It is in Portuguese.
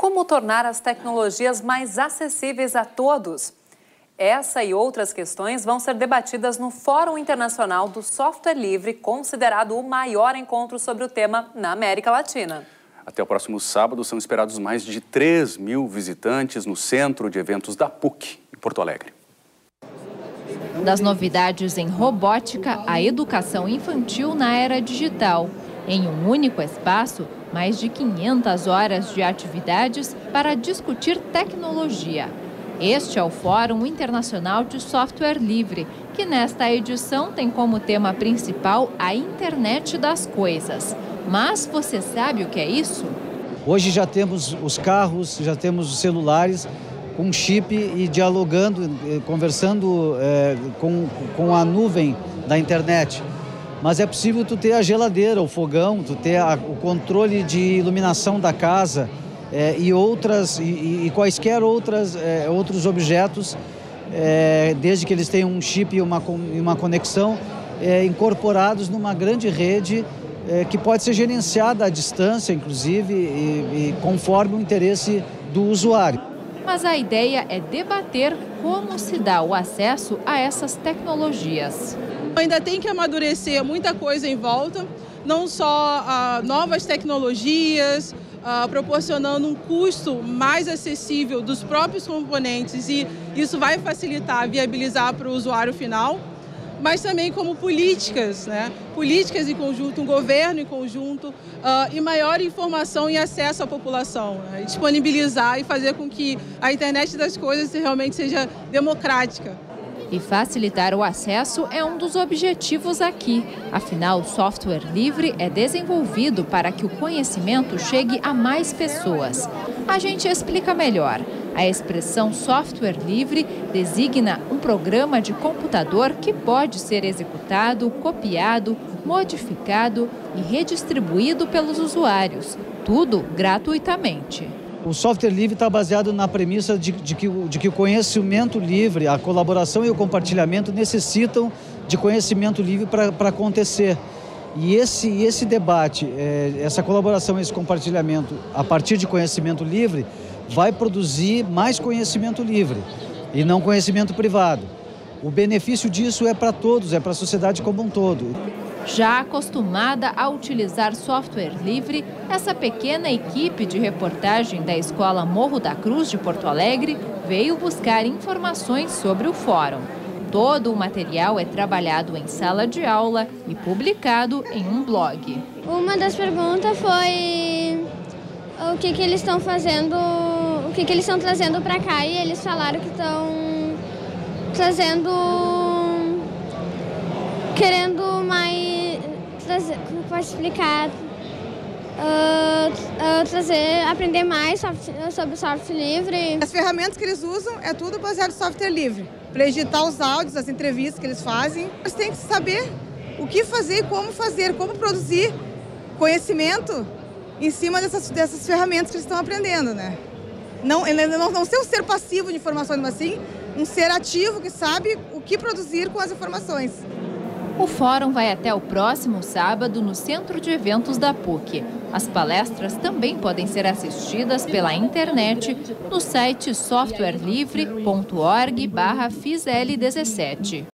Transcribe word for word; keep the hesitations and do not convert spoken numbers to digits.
Como tornar as tecnologias mais acessíveis a todos? Essa e outras questões vão ser debatidas no Fórum Internacional do Software Livre, considerado o maior encontro sobre o tema na América Latina. Até o próximo sábado são esperados mais de três mil visitantes no Centro de Eventos da P U C, em Porto Alegre. Das novidades em robótica à educação infantil na era digital. Em um único espaço, mais de quinhentas horas de atividades para discutir tecnologia. Este é o Fórum Internacional de Software Livre, que nesta edição tem como tema principal a Internet das Coisas. Mas você sabe o que é isso? Hoje já temos os carros, já temos os celulares com chip e dialogando, conversando é, com, com a nuvem da internet. Mas é possível tu ter a geladeira, o fogão, tu ter a, o controle de iluminação da casa, É, e outras e, e quaisquer outras é, outros objetos, é, desde que eles tenham um chip e uma uma conexão, é, incorporados numa grande rede, é, que pode ser gerenciada à distância, inclusive, e, e conforme o interesse do usuário. Mas a ideia é debater como se dá o acesso a essas tecnologias. Ainda tem que amadurecer muita coisa em volta, não só ah, novas tecnologias, Uh, proporcionando um custo mais acessível dos próprios componentes, e isso vai facilitar, viabilizar para o usuário final, mas também como políticas, né? Políticas em conjunto, um governo em conjunto, uh, e maior informação e acesso à população, né? Disponibilizar e fazer com que a internet das coisas realmente seja democrática. E facilitar o acesso é um dos objetivos aqui. Afinal, o software livre é desenvolvido para que o conhecimento chegue a mais pessoas. A gente explica melhor. A expressão software livre designa um programa de computador que pode ser executado, copiado, modificado e redistribuído pelos usuários, tudo gratuitamente. O software livre está baseado na premissa de, de, que, de que o conhecimento livre, a colaboração e o compartilhamento necessitam de conhecimento livre para acontecer. E esse, esse debate, é, essa colaboração e esse compartilhamento a partir de conhecimento livre vai produzir mais conhecimento livre e não conhecimento privado. O benefício disso é para todos, é para a sociedade como um todo. Já acostumada a utilizar software livre, essa pequena equipe de reportagem da Escola Morro da Cruz de Porto Alegre veio buscar informações sobre o fórum. Todo o material é trabalhado em sala de aula e publicado em um blog. Uma das perguntas foi o que, que eles estão fazendo, o que, que eles estão trazendo para cá, e eles falaram que estão trazendo, querendo mais... Como posso explicar? Uh, uh, trazer, aprender mais soft, sobre software livre. As ferramentas que eles usam é tudo baseado em software livre. Para editar os áudios, as entrevistas que eles fazem, eles têm que saber o que fazer e como fazer, como produzir conhecimento em cima dessas, dessas ferramentas que eles estão aprendendo, né? Não, não, não ser um ser passivo de informações, mas sim um ser ativo que sabe o que produzir com as informações. O fórum vai até o próximo sábado no Centro de Eventos da P U C. As palestras também podem ser assistidas pela internet no site softwarelivre ponto org barra fisl dezessete.